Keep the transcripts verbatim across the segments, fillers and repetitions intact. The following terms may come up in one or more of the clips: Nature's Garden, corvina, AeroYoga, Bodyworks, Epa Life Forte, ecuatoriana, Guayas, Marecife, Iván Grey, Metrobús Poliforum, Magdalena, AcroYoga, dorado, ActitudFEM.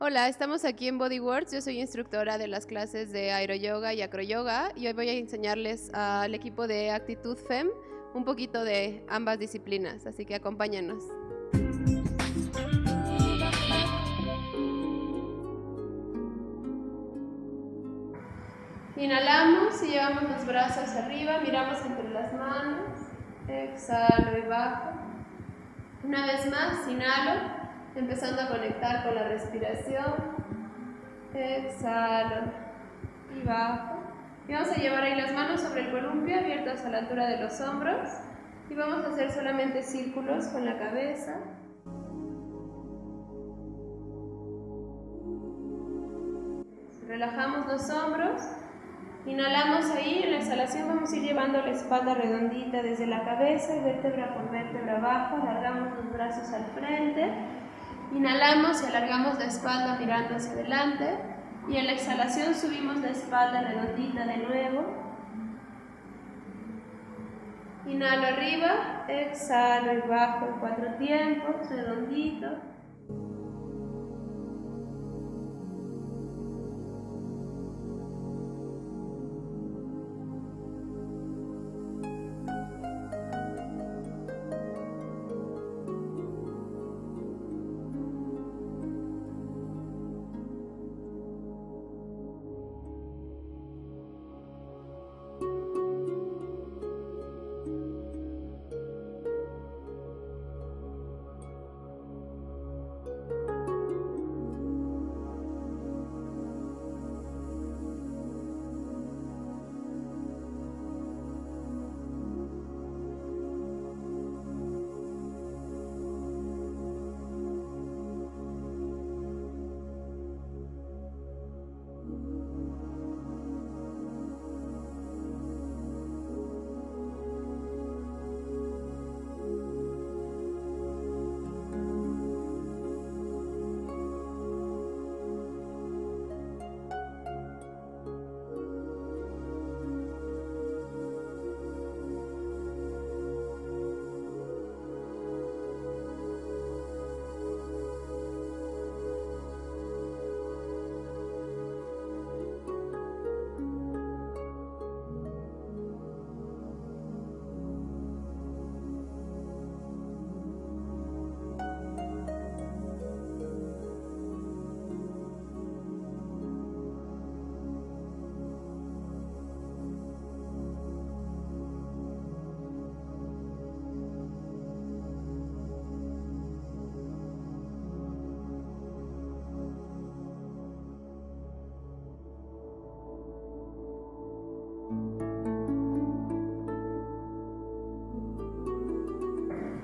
Hola, estamos aquí en Bodyworks. Yo soy instructora de las clases de AeroYoga y AcroYoga y hoy voy a enseñarles al equipo de ActitudFEM un poquito de ambas disciplinas, así que acompáñanos. Inhalamos y llevamos los brazos arriba, miramos entre las manos, exhalo y bajo. Una vez más, inhalo, empezando a conectar con la respiración, exhalo y bajo. Y vamos a llevar ahí las manos sobre el columpio, abiertas a la altura de los hombros, y vamos a hacer solamente círculos con la cabeza. Relajamos los hombros, inhalamos ahí, en la exhalación vamos a ir llevando la espalda redondita desde la cabeza, vértebra por vértebra abajo, alargamos los brazos al frente. Inhalamos y alargamos la espalda mirando hacia adelante y en la exhalación subimos la espalda redondita de nuevo. Inhalo arriba, exhalo y bajo en cuatro tiempos, redondito.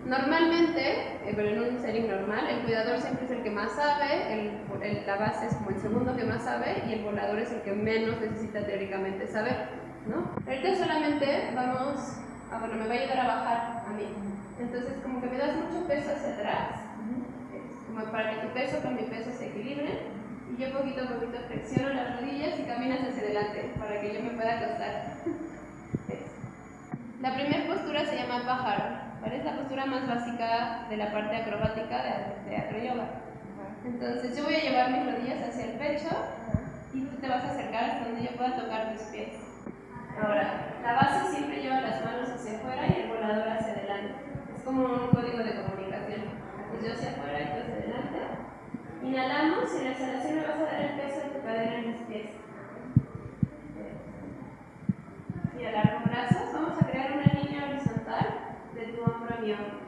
Normalmente, pero en un setting normal, el cuidador siempre es el que más sabe, el, el, la base es como el segundo que más sabe y el volador es el que menos necesita teóricamente saber, ¿no? Ahorita solamente vamos a, bueno, me va a ayudar a bajar a mí. Entonces, como que me das mucho peso hacia atrás, como para que tu peso con mi peso se equilibren, y yo poquito a poquito flexiono las rodillas y caminas hacia adelante para que yo me pueda acostar. La primera postura se llama pájaro. Es la postura más básica de la parte acrobática de, de AcroYoga. Entonces yo voy a llevar mis rodillas hacia el pecho y tú te vas a acercar hasta donde yo pueda tocar tus pies. Ahora, la base siempre lleva las manos hacia afuera y el volador hacia adelante. Es como un código de comunicación. Entonces yo hacia afuera y tú hacia adelante. Inhalamos y en la exhalación me vas a dar el peso de tu cadera en mis pies. Y alargo brazos. Vamos a crear una línea horizontal de tu hombro a mi hombro.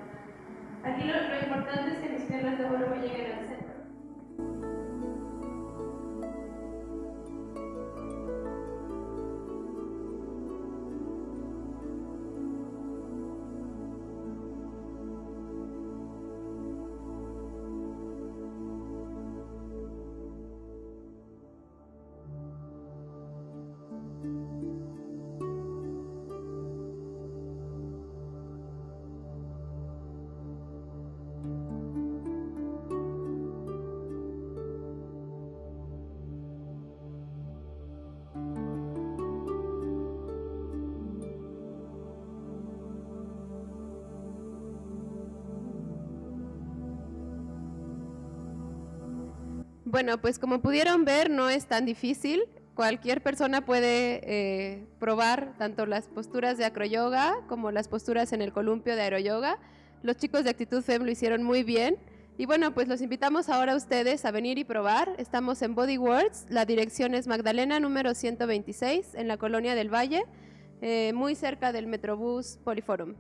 Aquí lo, lo importante es que mis piernas de vuelvo lleguen al centro. Bueno, pues como pudieron ver, no es tan difícil. Cualquier persona puede eh, probar tanto las posturas de AcroYoga como las posturas en el columpio de AeroYoga. Los chicos de ActitudFEM lo hicieron muy bien. Y bueno, pues los invitamos ahora a ustedes a venir y probar. Estamos en Bodyworks, la dirección es Magdalena número ciento veintiséis, en la Colonia del Valle, eh, muy cerca del Metrobús Poliforum.